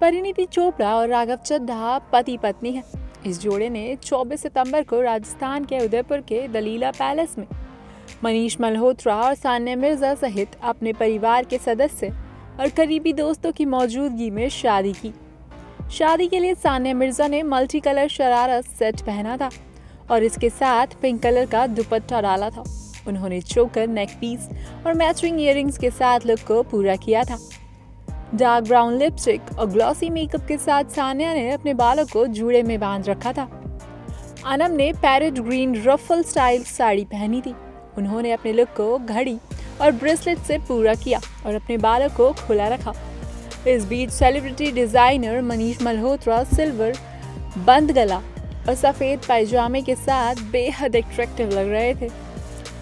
परिणीति चोपड़ा और राघव चड्ढा पति पत्नी हैं। इस जोड़े ने 24 सितंबर को राजस्थान के उदयपुर के द लीला पैलेस में मनीष मल्होत्रा और सानिया मिर्जा सहित अपने परिवार के सदस्य और करीबी दोस्तों की मौजूदगी में शादी की। शादी के लिए सानिया मिर्जा ने मल्टी कलर शरारा सेट पहना था और इसके साथ पिंक कलर का दुपट्टा डाला था। उन्होंने चोकर, नेक पीस और मैचिंग ईयररिंग्स के साथ लुक को पूरा किया था। डार्क ब्राउन लिपस्टिक और ग्लॉसी मेकअप के साथ सानिया ने अपने बालों को जूड़े में बांध रखा था। अनम ने parrot green ruffle style sari पहनी थी। उन्होंने अपने लुक को घड़ी और ब्रेसलेट से पूरा किया और अपने बालों को खुला रखा। इस बीच celebrity designer Manish Malhotra silver बंद गला और सफ़ेद पायजामे के साथ बेहद अट्रैक्टिव लग रहे थे।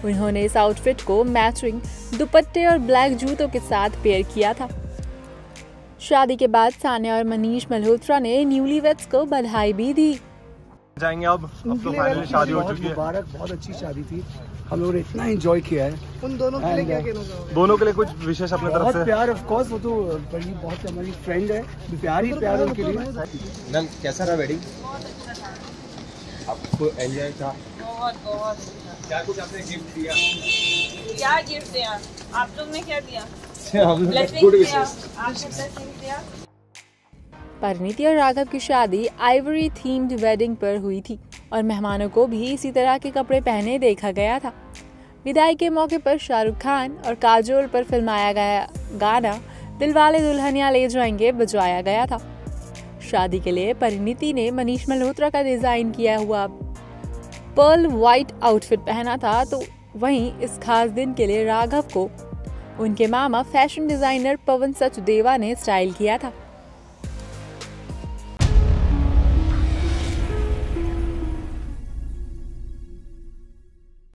उन्होंने इस आउटफिट को मैचिंग दुपट्टे और ब्लैक जूतों के साथ पेयर किया था। शादी के बाद सानिया और मनीष मल्होत्रा ने न्यूलीवेड्स को बधाई भी दी। जाएंगे अब तो फाइनली शादी हो चुकी है। मुबारक, बहुत अच्छी शादी थी, हम लोगों ने इतना एंजॉय किया है। उन दोनों के लिए क्या कहना चाहोगे? दोनों के लिए कुछ विशेष अपने तरफ से? बहुत प्यार, ऑफ कोर्स, वो तो बड़ी बहुत हमारी फ्रेंड है, प्यार ही प्यार उनके लिए। मैम कैसा रहा वेडिंग? बहुत अच्छा था। आपको एंजॉय था? बहुत बहुत। क्या कुछ आपने गिफ्ट दिया? क्या गिफ्ट दिया आप लोग ने? क्या दिया? परिणीति और राघव की शादी आइवरी थीम्ड वेडिंग पर हुई थी और मेहमानों को भी इसी तरह के कपड़े पहने देखा गया था। विदाई के मौके पर शाहरुख खान और काजोल पर फिल्माया गया गाना दिलवाले दुल्हनिया ले जाएंगे बजाया गया था। शादी के लिए परिणीति ने मनीष मल्होत्रा का डिजाइन किया हुआ पर्ल व्हाइट आउटफिट पहना था, तो वहीं इस खास दिन के लिए राघव को उनके मामा फैशन डिजाइनर पवन सचदेवा ने स्टाइल किया था।